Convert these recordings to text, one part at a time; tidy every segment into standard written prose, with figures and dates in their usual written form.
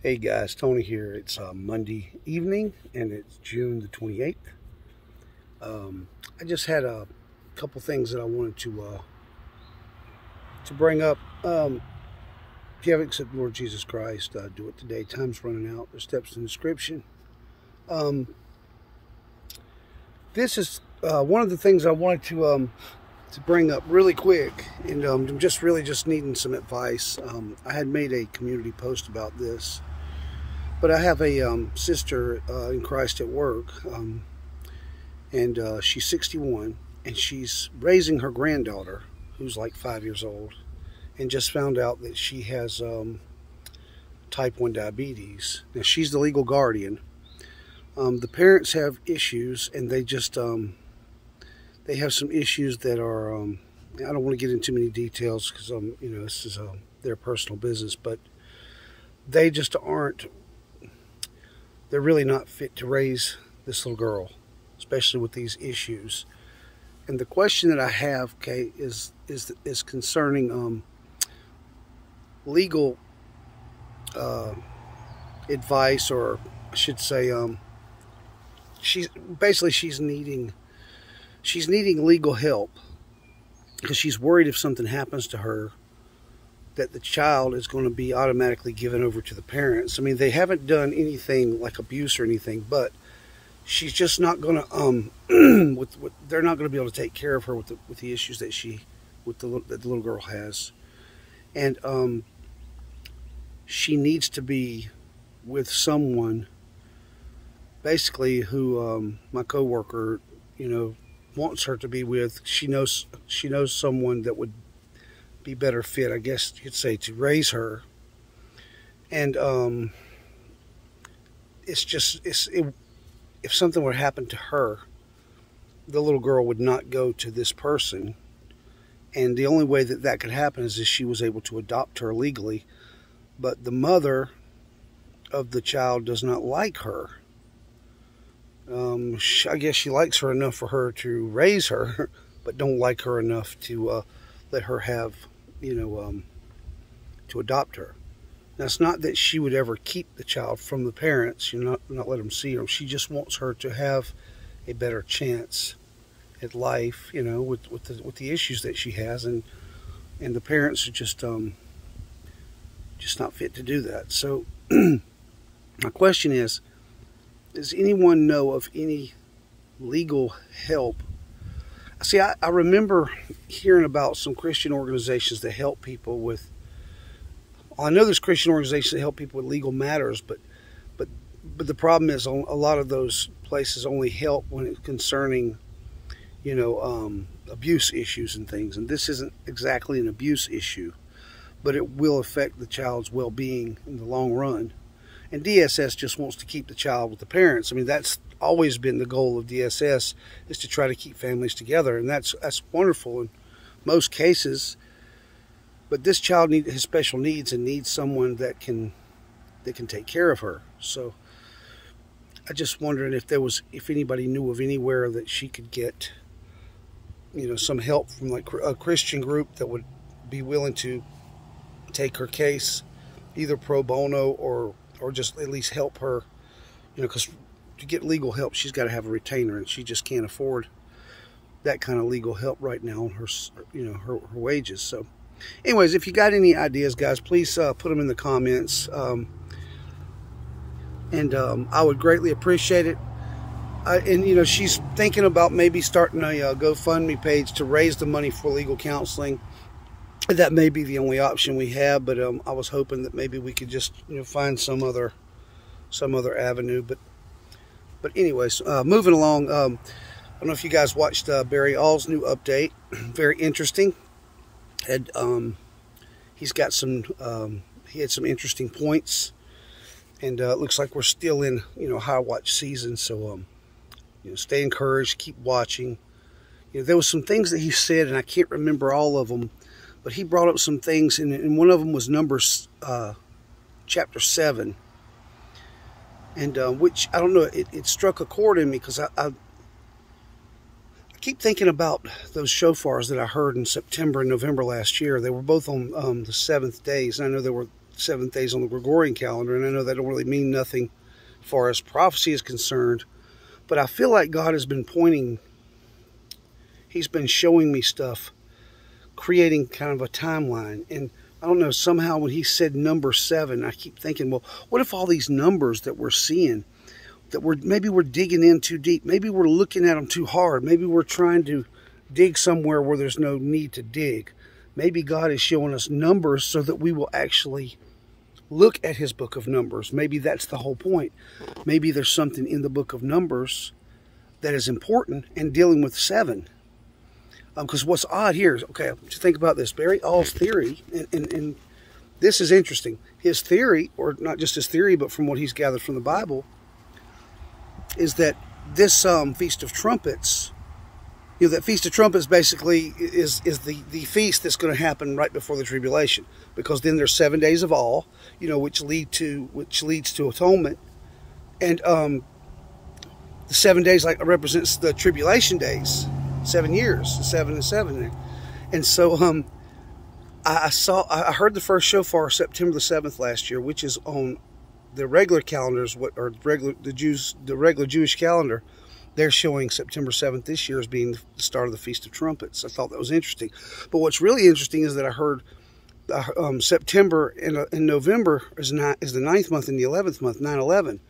Hey guys, Tony here. It's Monday evening and it's June the 28th. I just had a couple things that I wanted to bring up. If you haven't accepted Lord Jesus Christ, do it today. Time's running out. There's steps in the description. This is one of the things I wanted to bring up really quick, and I'm just needing some advice. I had made a community post about this, but I have a sister in Christ at work, and she's 61, and she's raising her granddaughter, who's like 5 years old, and just found out that she has type 1 diabetes. Now, she's the legal guardian. The parents have issues, and they just they have some issues that are I don't want to get into many details because you know, this is their personal business, but they just they're really not fit to raise this little girl, especially with these issues. And the question that I have, Kate, is concerning legal advice, or I should say, she's needing legal help because she's worried if something happens to her that the child is going to be automatically given over to the parents. I mean, they haven't done anything like abuse or anything, but she's just not going to they're not going to be able to take care of her with the issues that that the little girl has. And she needs to be with someone, basically, who my coworker, you know, wants her to be with. She knows someone that would be better fit, I guess you'd say, to raise her. And if something would happen to her, the little girl would not go to this person, and the only way that that could happen is if she was able to adopt her legally. But the mother of the child does not like her. I guess she likes her enough for her to raise her, but don't like her enough to let her have, you know, to adopt her. Now, it's not that she would ever keep the child from the parents, you know, not let them see her. She just wants her to have a better chance at life, you know, with the issues that she has, and the parents are just not fit to do that. So my question is, does anyone know of any legal help? See, I remember hearing about some Christian organizations that help people with, I know there's Christian organizations that help people with legal matters, but the problem is, on a lot of those places only help when it's concerning, you know, abuse issues and things. And this isn't exactly an abuse issue, but it will affect the child's well-being in the long run. And DSS just wants to keep the child with the parents. I mean, that's always been the goal of DSS, is to try to keep families together, and that's wonderful in most cases. But this child has special needs and needs someone that can take care of her. So I just wondering if anybody knew of anywhere that she could get, you know, some help from, like, a Christian group that would be willing to take her case, either pro bono or just at least help her, you know, because to get legal help, she's got to have a retainer, and she just can't afford that kind of legal help right now on her, you know, her wages. So anyways, if you got any ideas, guys, please put them in the comments, and I would greatly appreciate it. And, you know, she's thinking about maybe starting a GoFundMe page to raise the money for legal counseling. That may be the only option we have, but I was hoping that maybe we could just, you know, find some other avenue. But anyways, moving along. I don't know if you guys watched Barry Awe's new update. Very interesting, and he's got some he had some interesting points, and it looks like we're still in, you know, high watch season. So you know, stay encouraged, keep watching. You know, there was some things that he said, and I can't remember all of them. But he brought up some things, and one of them was Numbers chapter 7, and which, I don't know, it struck a chord in me, because I keep thinking about those shofars that I heard in September and November last year. They were both on the 7th days, and I know there were 7th days on the Gregorian calendar, and I know that don't really mean nothing as far as prophecy is concerned, but I feel like God has been pointing, he's been showing me stuff, creating kind of a timeline. And I don't know, somehow when he said number 7, I keep thinking, well, what if all these numbers that we're seeing, that maybe we're digging in too deep, maybe we're looking at them too hard, maybe we're trying to dig somewhere where there's no need to dig. Maybe God is showing us numbers so that we will actually look at his book of Numbers. Maybe that's the whole point. Maybe there's something in the book of Numbers that is important and dealing with 7. Because what's odd here is, okay, think about this. Barry Awe's theory, and this is interesting. His theory, or not just his theory, but from what he's gathered from the Bible, is that this Feast of Trumpets, you know, that Feast of Trumpets basically is the feast that's going to happen right before the tribulation, because then there's 7 days of awe, you know, which leads to atonement, and the 7 days like represents the tribulation days, 7 years, 7 and 7, and so I heard the first shofar September the 7th last year, which is on the regular calendars, the regular Jewish calendar. They're showing September 7th this year as being the start of the Feast of Trumpets. I thought that was interesting. But what's really interesting is that I heard September and November is the 9th month and the 11th month, 9/11.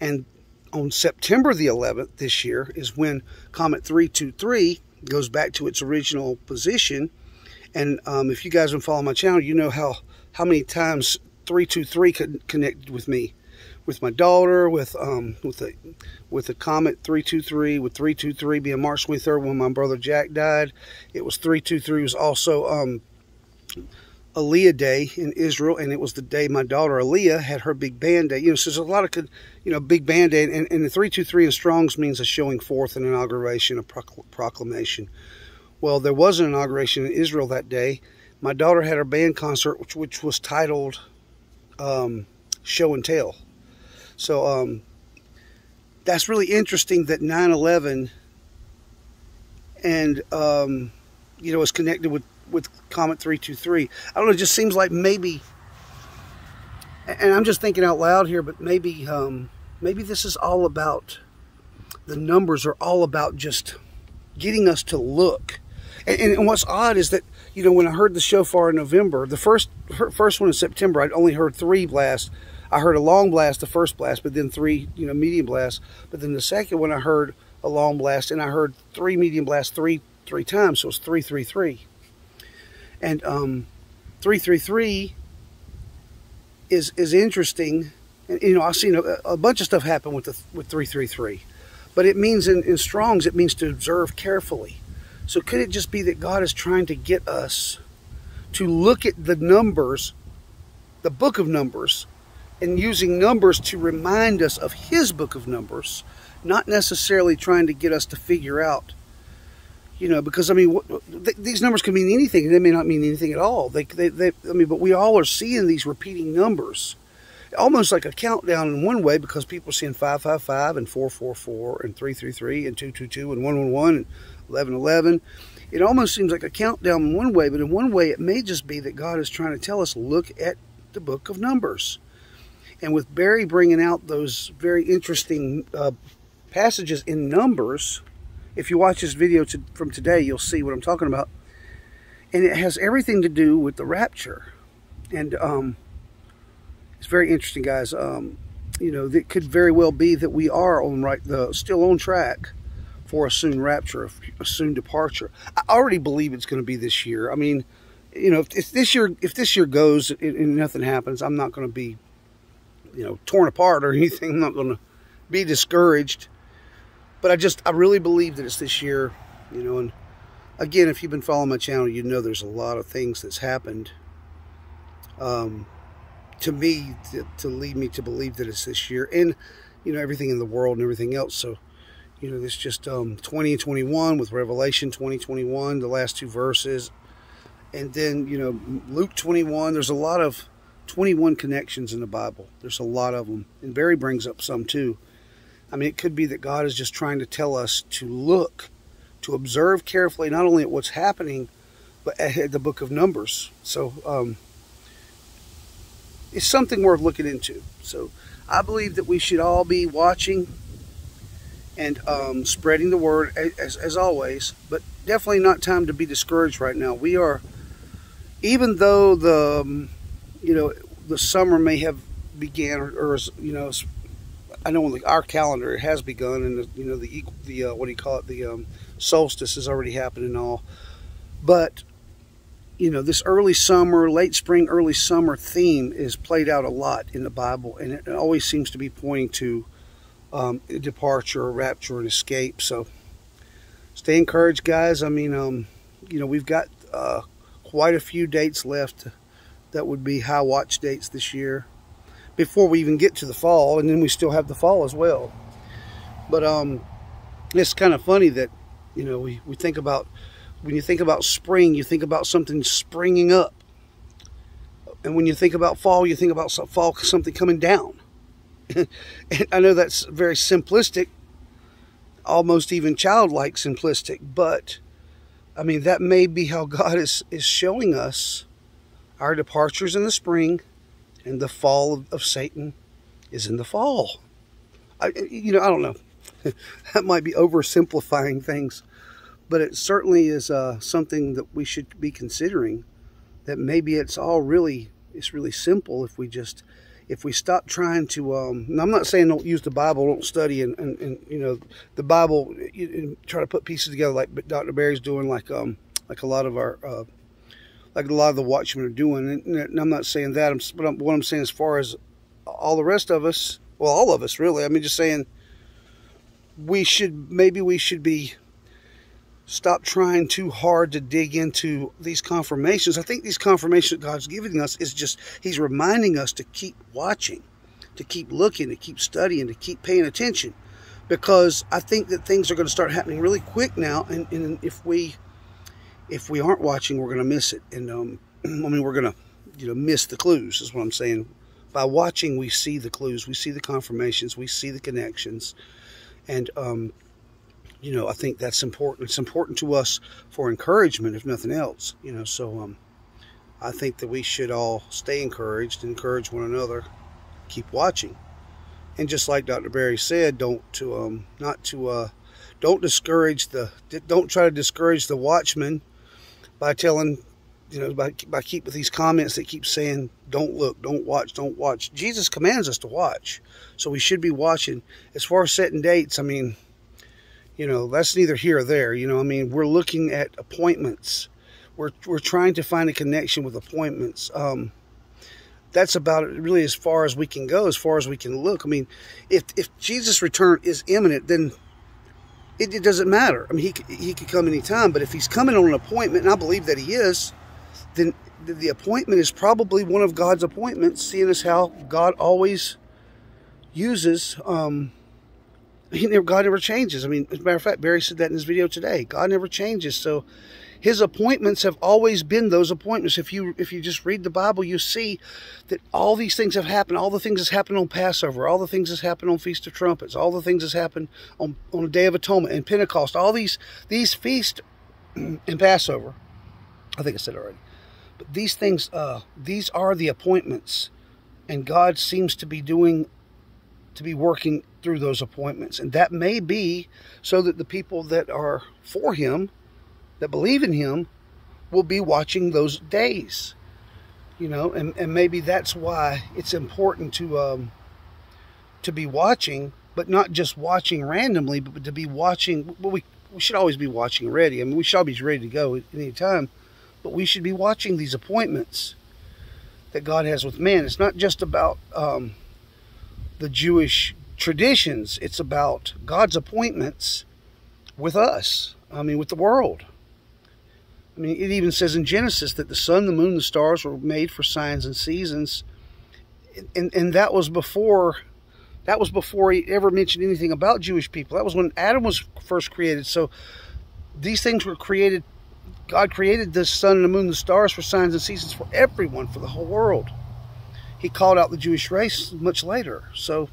And on September the 11th this year is when Comet 323 goes back to its original position. And if you guys have been following my channel, you know how many times 323 could connect with me, with my daughter, with the Comet 323, with 323 being March 23rd when my brother Jack died. It was 323 was also Aaliyah Day in Israel, and it was the day my daughter Aaliyah had her big band day. You know, so there's a lot of good, you know, big band day, and the 323 in Strong's means a showing forth, an inauguration, a proclamation. Well, there was an inauguration in Israel that day. My daughter had her band concert, which was titled Show and Tell. So that's really interesting that 9/11 and you know, is connected with Comet 323. I don't know, it just seems like maybe, and I'm just thinking out loud here, but maybe this is all about, the numbers are all about just getting us to look. And what's odd is that, you know, when I heard the shofar in November, the first one in September, I'd only heard 3 blasts. I heard a long blast, the first blast, but then 3, you know, medium blasts. But then the second one, I heard a long blast, and I heard 3 medium blasts three times. So it's 333, and 333 is interesting. And you know, I've seen a bunch of stuff happen with 333, but it means in Strong's, it means to observe carefully. So could it just be that God is trying to get us to look at the numbers, the book of Numbers, and using numbers to remind us of his book of Numbers, not necessarily trying to get us to figure out, you know, because I mean, these numbers can mean anything. They may not mean anything at all. I mean, but we all are seeing these repeating numbers, almost like a countdown in one way, because people are seeing 555 and 444 and 333 and 222 and 111 and 1111. It almost seems like a countdown in one way, but in one way, it may just be that God is trying to tell us, look at the book of Numbers. And with Barry bringing out those very interesting passages in Numbers, if you watch this video from today, you'll see what I'm talking about. And it has everything to do with the rapture. And it's very interesting, guys. You know, it could very well be that we are still on track for a soon rapture, a soon departure. I already believe it's going to be this year. I mean, you know, if this year goes and nothing happens, I'm not going to be, you know, torn apart or anything. I'm not going to be discouraged, but I really believe that it's this year, you know. And again, if you've been following my channel, you know there's a lot of things that's happened to me to lead me to believe that it's this year, and you know, everything in the world and everything else. So you know, this just 2021 with Revelation 2021, the last 2 verses, and then you know, Luke 21. There's a lot of 21 connections in the Bible. There's a lot of them, and Barry brings up some too. I mean, it could be that God is just trying to tell us to look, to observe carefully, not only at what's happening, but at the book of Numbers. So it's something worth looking into. So I believe that we should all be watching and spreading the word as always, but definitely not time to be discouraged right now. We are, even though the summer may have began, or you know, I know on our calendar it has begun, and you know the what do you call it, the solstice has already happened and all, but you know, this early summer, late spring, early summer theme is played out a lot in the Bible, and it always seems to be pointing to departure, rapture, and escape. So stay encouraged, guys. I mean, you know, we've got quite a few dates left that would be high watch dates this year before we even get to the fall, and then we still have the fall as well. But it's kind of funny that, you know, we think about, when you think about spring, you think about something springing up, and when you think about fall, you think about fall, something coming down. And I know that's very simplistic, almost even childlike simplistic, but I mean, that may be how God is showing us our departures in the spring, and the fall of Satan is in the fall. I don't know. That might be oversimplifying things, but it certainly is something that we should be considering, that maybe it's really simple if we stop trying to, and I'm not saying don't use the Bible, don't study and you know, the Bible, and try to put pieces together like Dr. Barry's doing, like a lot of our, like a lot of the watchmen are doing. And I'm not saying that, but what I'm saying as far as all the rest of us, well, all of us really, I mean, just saying maybe we should stop trying too hard to dig into these confirmations. I think these confirmations that God's giving us is just, he's reminding us to keep watching, to keep looking, to keep studying, to keep paying attention, because I think that things are going to start happening really quick now. And if we aren't watching, we're going to miss it. And I mean, we're going to, you know, miss the clues is what I'm saying. By watching, we see the clues, we see the confirmations, we see the connections. And, you know, I think that's important. It's important to us for encouragement, if nothing else, you know. So I think that we should all stay encouraged, encourage one another, keep watching. And just like Dr. Barry said, don't try to discourage the watchman by telling, you know, by keep with these comments that keep saying, don't look, don't watch, don't watch. Jesus commands us to watch. So we should be watching. As far as setting dates, I mean, you know, that's neither here or there. You know, I mean, we're looking at appointments. We're trying to find a connection with appointments. That's about it, really, as far as we can go, as far as we can look. I mean, if Jesus' return is imminent, then it doesn't matter. I mean, he could come anytime, but if he's coming on an appointment, and I believe that he is, then the appointment is probably one of God's appointments, seeing as how God always uses, God never changes. I mean, as a matter of fact, Barry said that in his video today. God never changes, so his appointments have always been those appointments. If you just read the Bible, you see that all these things have happened. All the things that's happened on Passover, all the things that's happened on Feast of Trumpets, all the things that's happened on the Day of Atonement and Pentecost. All these feasts and Passover, I think I said already. But these things, these are the appointments, and God seems to be working through those appointments. And that may be so that the people that are for him, that believe in him, will be watching those days, you know, and maybe that's why it's important to be watching, but not just watching randomly, but to be watching. Well, we should always be watching ready. I mean, we should always be ready to go at any time, but we should be watching these appointments that God has with man. It's not just about, the Jewish traditions. It's about God's appointments with us. I mean, with the world. I mean, it even says in Genesis that the sun, the moon, the stars were made for signs and seasons. And that was before he ever mentioned anything about Jewish people. That was when Adam was first created. So these things were created. God created the sun, the moon, the stars for signs and seasons for everyone, for the whole world. He called out the Jewish race much later. So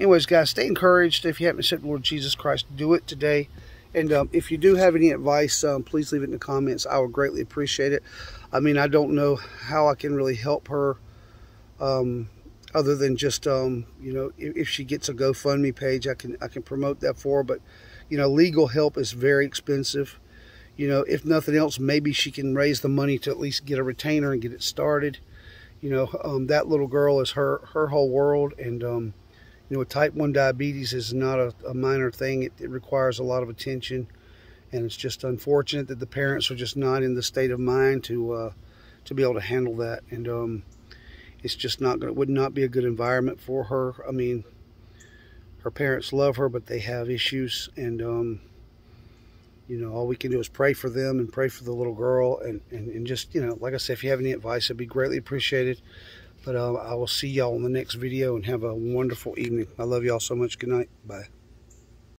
anyways, guys, stay encouraged. If you haven't accepted the Lord Jesus Christ, do it today. And if you do have any advice, please leave it in the comments. I would greatly appreciate it. I mean, I don't know how I can really help her Other than just, you know, if she gets a GoFundMe page, I can promote that for her. But, you know, legal help is very expensive. You know, if nothing else, maybe she can raise the money to at least get a retainer and get it started. You know, that little girl is her whole world. And, you know, type 1 diabetes is not a minor thing. It requires a lot of attention. And it's just unfortunate that the parents are just not in the state of mind to be able to handle that. And, it's just not going to, would not be a good environment for her. I mean, her parents love her, but they have issues. And, you know, all we can do is pray for them and pray for the little girl. And just, you know, like I said, if you have any advice, it'd be greatly appreciated. But I will see y'all in the next video and have a wonderful evening. I love y'all so much. Good night. Bye.